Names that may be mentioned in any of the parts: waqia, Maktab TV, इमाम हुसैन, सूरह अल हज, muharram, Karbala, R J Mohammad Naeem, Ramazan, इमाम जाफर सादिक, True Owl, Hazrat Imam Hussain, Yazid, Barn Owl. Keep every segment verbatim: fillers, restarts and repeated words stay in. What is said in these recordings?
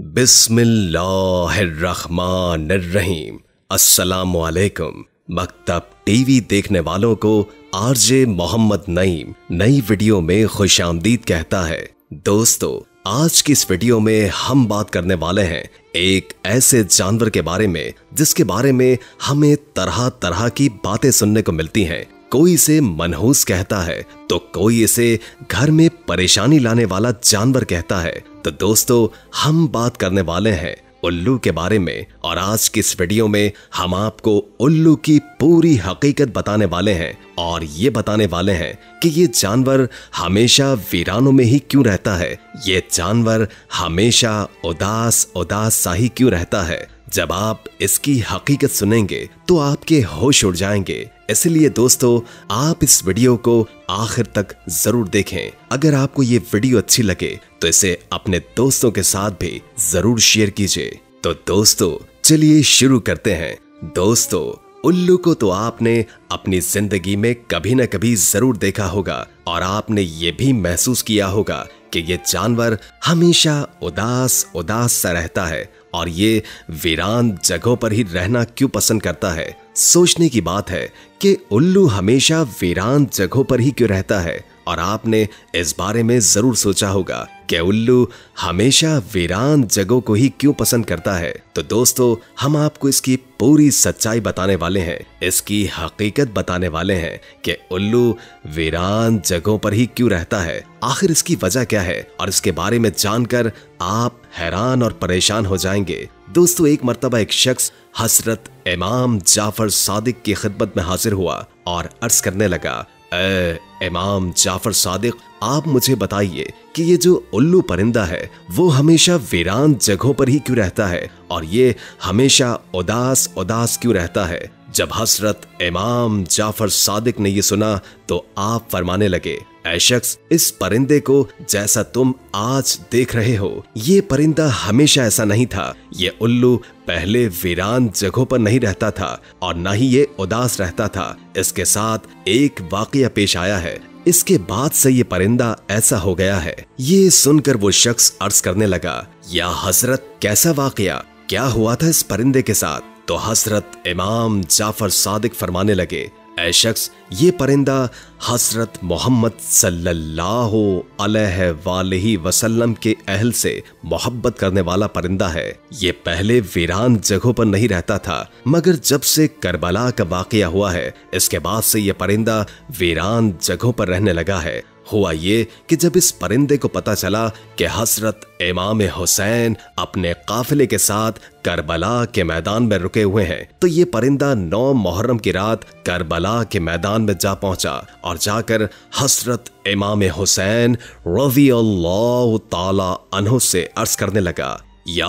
बिस्मिल्लाहिर्रहमानिर्रहीम। अस्सलामुअलैकुम। मकतब टीवी देखने वालों को आर जे मोहम्मद नईम नई वीडियो में खुश आमदीद कहता है। दोस्तों, आज की इस वीडियो में हम बात करने वाले हैं एक ऐसे जानवर के बारे में जिसके बारे में हमें तरह तरह की बातें सुनने को मिलती हैं। कोई इसे मनहूस कहता है तो कोई इसे घर में परेशानी लाने वाला जानवर कहता है। तो दोस्तों, हम बात करने वाले हैं उल्लू के बारे में, और आज की इस वीडियो में हम आपको उल्लू की पूरी हकीकत बताने वाले हैं और ये बताने वाले हैं कि ये जानवर हमेशा वीरानों में ही क्यों रहता है, ये जानवर हमेशा उदास उदास सा ही क्यों रहता है। जब आप इसकी हकीकत सुनेंगे तो आपके होश उड़ जाएंगे। इसलिए दोस्तों, आप इस वीडियो को आखिर तक जरूर देखें। अगर आपको ये वीडियो अच्छी लगे तो इसे अपने दोस्तों के साथ भी जरूर शेयर कीजिए। तो दोस्तों, चलिए शुरू करते हैं। दोस्तों, उल्लू को तो आपने अपनी जिंदगी में कभी ना कभी जरूर देखा होगा और आपने ये भी महसूस किया होगा कि ये जानवर हमेशा उदास उदास सा रहता है और ये वीरान जगहों पर ही रहना क्यों पसंद करता है। सोचने की बात है कि उल्लू हमेशा वीरान जगहों पर ही क्यों रहता है, और आपने इस बारे में जरूर सोचा होगा कि उल्लू हमेशा वीरान जगहों को ही क्यों पसंद करता है। तो दोस्तों, हम आपको इसकी पूरी सच्चाई बताने वाले हैं, इसकी हकीकत बताने वाले हैं कि उल्लू वीरान जगहों पर ही क्यों रहता है, आखिर इसकी वजह क्या है, और इसके बारे में जानकर आप हैरान और परेशान हो जाएंगे। दोस्तों, एक मर्तबा एक शख्स हजरत इमाम जाफर सादिक की खिदमत में हाजिर हुआ और अर्ज करने लगा, ए इमाम जाफर सादिक, आप मुझे बताइए कि ये जो उल्लू परिंदा है वो हमेशा वीरान जगहों पर ही क्यों रहता है और ये हमेशा उदास उदास क्यों रहता है। जब हजरत इमाम जाफर सादिक ने ये सुना तो आप फरमाने लगे, ऐ शख्स, इस परिंदे को जैसा तुम आज देख रहे हो ये परिंदा हमेशा ऐसा नहीं था। ये उल्लू पहले वीरान जगहों पर नहीं रहता था और न ही ये उदास रहता था। इसके साथ एक वाकया पेश आया है, इसके बाद से ये परिंदा ऐसा हो गया है। ये सुनकर वो शख्स अर्ज करने लगा, या हजरत, कैसा वाकया, क्या हुआ था इस परिंदे के साथ। तो हजरत इमाम जाफर सादिक फरमाने लगे, ऐ शख्स, ये परिंदा हजरत मोहम्मद सल्लल्लाहु अलैहि वसल्लम के अहल से मोहब्बत करने वाला परिंदा है। ये पहले वीरान जगहों पर नहीं रहता था, मगर जब से करबला का वाकया हुआ है इसके बाद से ये परिंदा वीरान जगहों पर रहने लगा है। हुआ ये कि जब इस परिंदे को पता चला कि हजरत इमाम हुसैन अपने काफिले के साथ करबला के मैदान में रुके हुए हैं, तो ये परिंदा नौ मुहर्रम की रात करबला के मैदान में जा पहुंचा और जाकर हजरत इमाम हुसैन रज़ियल्लाहु ताला अन्हु से अर्ज करने लगा, या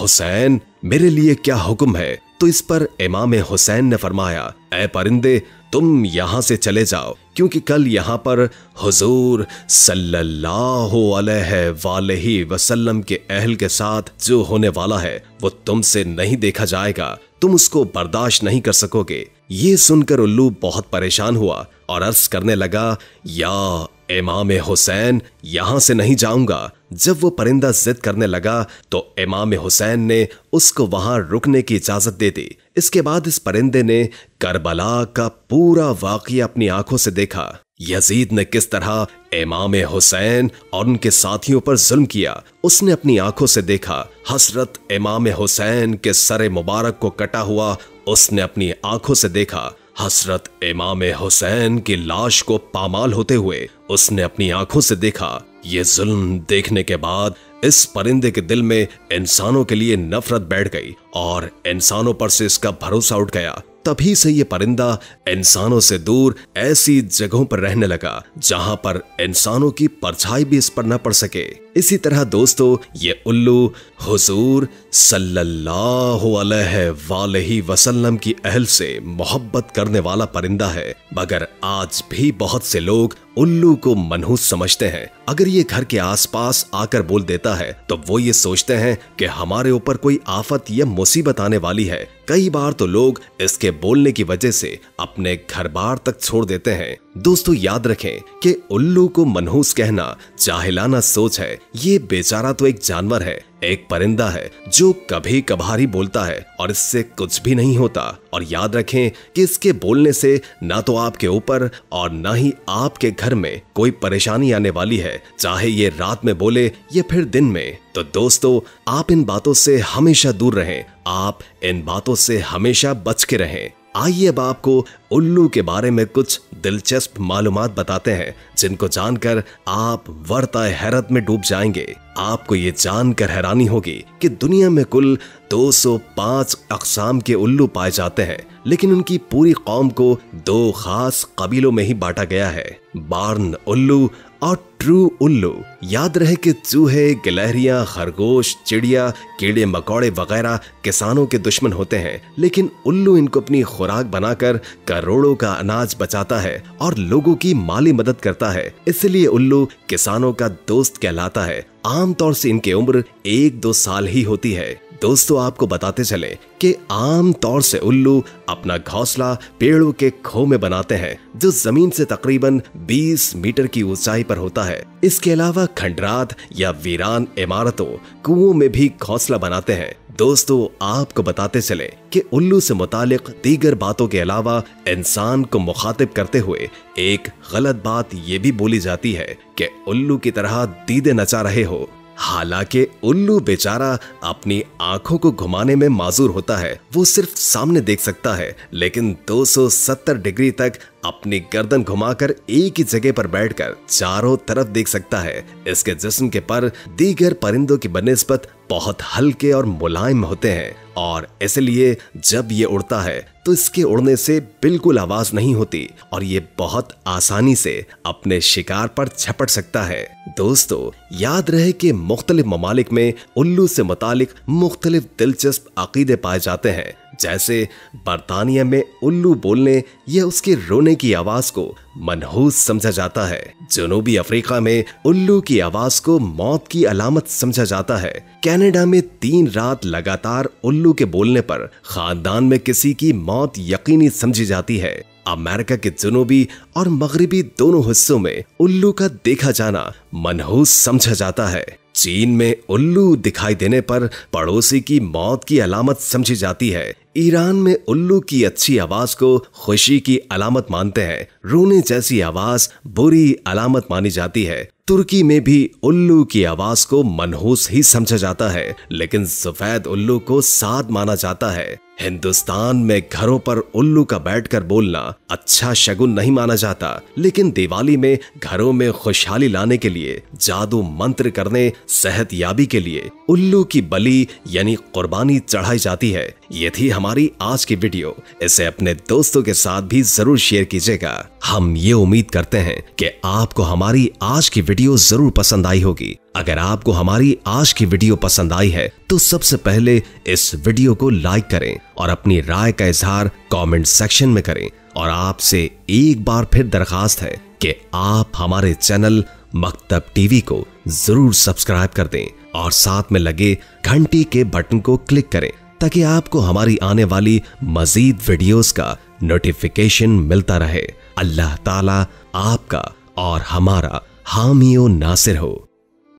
हुसैन, मेरे लिए क्या हुक्म है। तो इस पर इमाम हुसैन ने फरमाया, ऐ परिंदे, तुम यहां से चले जाओ, क्योंकि कल यहां पर हुजूर सल्लल्लाहु अलैहि वसल्लम के अहल के साथ जो होने वाला है वो तुमसे नहीं देखा जाएगा, तुम उसको बर्दाश्त नहीं कर सकोगे। ये सुनकर उल्लू बहुत परेशान हुआ और अर्ज करने लगा, या इमाम हुसैन, यहां से नहीं जाऊंगा। जब वो परिंदा जिद करने लगा तो इमाम हुसैन ने उसको वहां रुकने की इजाजत दे दी। इसके बाद इस परिंदे ने करबला का पूरा वाकया अपनी आंखों से देखा। यजीद ने किस तरह इमाम हुसैन और उनके साथियों पर जुल्म किया, उसने अपनी आंखों से देखा। हजरत इमाम हुसैन के सर मुबारक को कटा हुआ उसने अपनी आंखों से देखा। हजरत इमाम हुसैन की लाश को पामाल होते हुए उसने अपनी आंखों से देखा। ये जुल्म देखने के बाद इस परिंदे के दिल में इंसानों के लिए नफरत बैठ गई और इंसानों पर से इसका भरोसा उठ गया। तभी से ये परिंदा इंसानों से दूर ऐसी जगहों पर रहने लगा जहां पर इंसानों की परछाई भी इस पर न पड़ सके। इसी तरह दोस्तों, ये उल्लू हुजूर सल्लल्लाहु अलैहि वसल्लम की अहल से मोहब्बत करने वाला परिंदा है, मगर आज भी बहुत से लोग उल्लू को मनहूस समझते हैं। अगर ये घर के आसपास आकर बोल देता है तो वो ये सोचते हैं कि हमारे ऊपर कोई आफत या मुसीबत आने वाली है। कई बार तो लोग इसके बोलने की वजह से अपने घर बार तक छोड़ देते हैं। दोस्तों याद रखें कि उल्लू को मनहूस कहना जाहिलाना सोच है। ये बेचारा तो एक जानवर है, एक परिंदा है जो कभी कभार ही बोलता है और इससे कुछ भी नहीं होता। और याद रखें कि इसके बोलने से ना तो आपके ऊपर और ना ही आपके घर में कोई परेशानी आने वाली है, चाहे ये रात में बोले या फिर दिन में। तो दोस्तों आप इन बातों से हमेशा दूर रहें, आप इन बातों से हमेशा बच के रहें। आइए अब आपको उल्लू के बारे में कुछ दिलचस्प मालूमात बताते हैं जिनको जानकर आप वर्ताए हैरत में डूब जाएंगे। आपको ये जानकर हैरानी होगी कि दुनिया में कुल दो सौ पाँच अकसाम के उल्लू पाए जाते हैं, लेकिन उनकी पूरी कौम को दो खास कबीलों में ही बांटा गया है, बार्न उल्लू और ट्रू उल्लू। याद रहे कि चूहे, गिलहरियां, खरगोश, चिड़िया, कीड़े मकोड़े वगैरह किसानों के दुश्मन होते हैं, लेकिन उल्लू इनको अपनी खुराक बनाकर करोड़ों का अनाज बचाता है और लोगों की माली मदद करता है। इसलिए उल्लू किसानों का दोस्त कहलाता है। आमतौर से इनकी उम्र एक दो साल ही होती है। दोस्तों आपको बताते चले कि आमतौर से उल्लू अपना घोंसला पेड़ों के खो में बनाते हैं जो जमीन से तकरीबन बीस मीटर की ऊंचाई पर होता है। इसके अलावा खंडरात या वीरान इमारतों, कुओं में भी घोंसला बनाते हैं। दोस्तों आपको बताते चले कि उल्लू से मुतालिक दीगर बातों के अलावा इंसान को मुखातिब करते हुए एक गलत बात यह भी बोली जाती है कि उल्लू की तरह दीदे नचा रहे हो। हालांकि उल्लू बेचारा अपनी आंखों को घुमाने में माजूर होता है, वो सिर्फ सामने देख सकता है, लेकिन दो सौ सत्तर डिग्री तक अपनी गर्दन घुमाकर एक ही जगह पर बैठकर चारों तरफ देख सकता है। इसके जिस्म के पर दीगर परिंदों की बनस्बत बहुत हल्के और मुलायम होते हैं और इसलिए जब ये उड़ता है तो इसके उड़ने से बिल्कुल आवाज नहीं होती और ये बहुत आसानी से अपने शिकार पर झपट सकता है। दोस्तों याद रहे कि मुख्तलिफ ममालिक में उल्लू से मुतालिक मुख्तलिफ दिलचस्प अकीदे पाए जाते हैं, जैसे बरतानिया में उल्लू बोलने या उसके रोने की आवाज को मनहूस समझा जाता है। जनूबी अफ्रीका में उल्लू की आवाज को मौत की अलामत समझा जाता है। कनाडा में तीन रात लगातार उल्लू के बोलने पर खानदान में किसी की मौत यकीनी समझी जाती है। अमेरिका के जनूबी और मगरिबी दोनों हिस्सों में उल्लू का देखा जाना मनहूस समझा जाता है। चीन में उल्लू दिखाई देने पर पड़ोसी की मौत की अलामत समझी जाती है। ईरान में उल्लू की अच्छी आवाज को खुशी की अलामत मानते हैं, रोने जैसी आवाज बुरी अलामत मानी जाती है। तुर्की में भी उल्लू की आवाज को मनहूस ही समझा जाता है, लेकिन सफेद उल्लू को साद माना जाता है। हिंदुस्तान में घरों पर उल्लू का बैठकर बोलना अच्छा शगुन नहीं माना जाता, लेकिन दिवाली में घरों में खुशहाली लाने के लिए, जादू मंत्र करने, सेहत याबी के लिए उल्लू की बलि यानी कुर्बानी चढ़ाई जाती है। ये थी हमारी आज की वीडियो, इसे अपने दोस्तों के साथ भी जरूर शेयर कीजिएगा। हम ये उम्मीद करते हैं कि आपको हमारी आज की वीडियो जरूर पसंद आई होगी। अगर आपको हमारी आज की वीडियो पसंद आई है तो सबसे पहले इस वीडियो को लाइक करें और अपनी राय का इजहार कमेंट सेक्शन में करें। और आपसे एक बार फिर दरखास्त है कि आप हमारे चैनल मकतब टीवी को जरूर सब्सक्राइब कर दें और साथ में लगे घंटी के बटन को क्लिक करें ताकि आपको हमारी आने वाली मजीद वीडियोस का नोटिफिकेशन मिलता रहे। अल्लाह ताला आपका और हमारा हामी और नासिर हो।